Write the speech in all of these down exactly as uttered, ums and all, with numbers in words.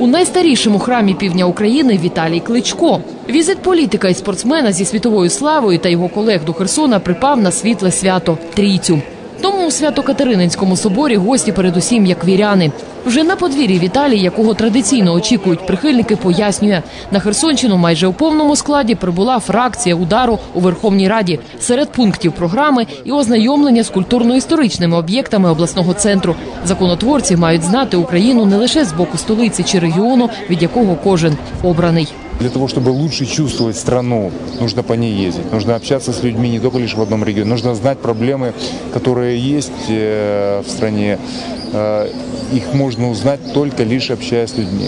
У найстарішому храмі півдня України Віталій Кличко. Візит політика і спортсмена зі світовою славою та його колег до Херсона припав на світле свято – Трійцю. Тому у Свято-Катерининському соборі гості передусім як віряни. Вже на подвір'ї Віталій, якого традиційно очікують прихильники, пояснює. На Херсонщину майже у повному складі прибула фракція «Удару» у Верховній Раді. Серед пунктів програми і ознайомлення з культурно-історичними об'єктами обласного центру. Законотворці мають знати Україну не лише з боку столиці чи регіону, від якого кожен обраний. Для того, чтобы лучше чувствовать страну, нужно по ней ездить, нужно общаться с людьми не только лишь в одном регионе, нужно знать проблемы, которые есть в стране. Их можно узнать только лишь общаясь с людьми.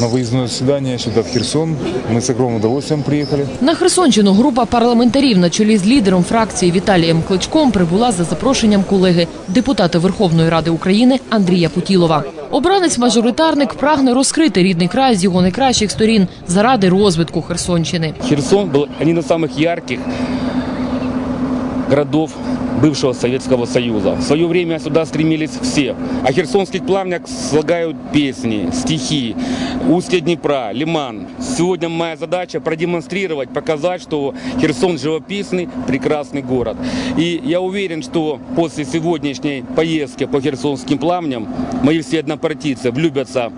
На виїзне засідання сюди, в Херсон, ми з великим удовольствием приїхали. На Херсонщину група парламентарів на чолі з лідером фракції Віталієм Кличком прибула за запрошенням колеги, депутата Верховної Ради України Андрія Путилова. Обранець-мажоритарник прагне розкрити рідний край з його найкращих сторін заради розвитку Херсонщини. Херсон був одним із найяркіших городов бывшего Советского Союза. В свое время сюда стремились все. О херсонских плавнях слагают песни, стихи, устье Днепра, Лиман. Сегодня моя задача продемонстрировать, показать, что Херсон живописный, прекрасный город. И я уверен, что после сегодняшней поездки по херсонским плавням мои все однопартийцы влюбятся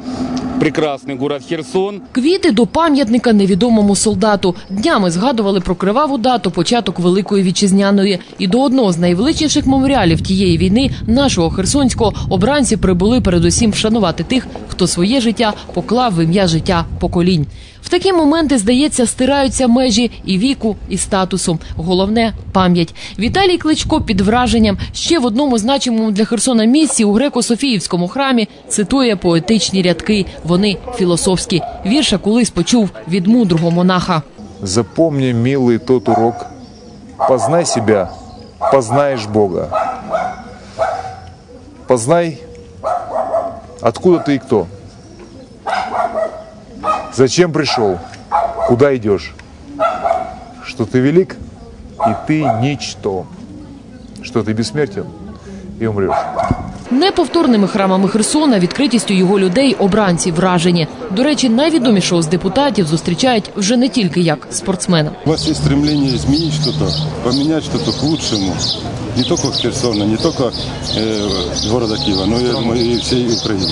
прекрасний город Херсон. Квіти до пам'ятника невідомому солдату. Днями згадували про криваву дату, початок Великої Вітчизняної. І до одного з найвеличніших меморіалів тієї війни, нашого херсонського, обранці прибули передусім вшанувати тих, хто своє життя поклав в ім'я життя поколінь. В такі моменти, здається, стираються межі і віку, і статусу. Головне – пам'ять. Віталій Кличко під враженням. Ще в одному значимому для Херсона місці у греко-софіївському храмі цитує поетичні рядки. Вони філософські. Вірша колись почув від мудрого монаха. «Запомни, милий, тот урок. Познай себя, познаєш Бога. Познай, откуда ти і хто. Зачем пришел? Куда идешь? Что ты велик, и ты ничто. Что ты бессмертен, и умрешь». Неповторними храмами Херсона, відкритістю його людей, обранці вражені. До речі, найвідомішого з депутатів зустрічають вже не тільки як спортсмена. У вас є стремлення змінити щось, поміняти щось к лучшому. Не тільки в Херсоні, не тільки міста Києва, але й всієї України.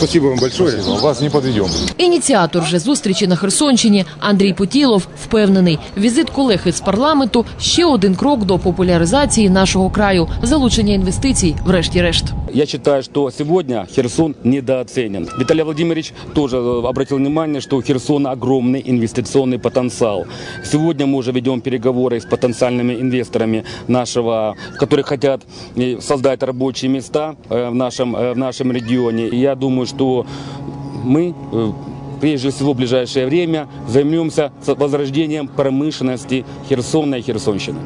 Дякую вам большое. Вас не підведемо. Ініціатор же зустрічі на Херсонщині Андрій Путилов впевнений, візит колег із парламенту – ще один крок до популяризації нашого краю, залучення інвестицій врешті-решт. Я считаю, что сегодня Херсон недооценен. Виталий Владимирович тоже обратил внимание, что у Херсона огромный инвестиционный потенциал. Сегодня мы уже ведем переговоры с потенциальными инвесторами нашего, которые хотят создать рабочие места в нашем, в нашем регионе. И я думаю, что мы... прежде всего, в ближайшее время займемся возрождением промышленности Херсона и Херсонщины.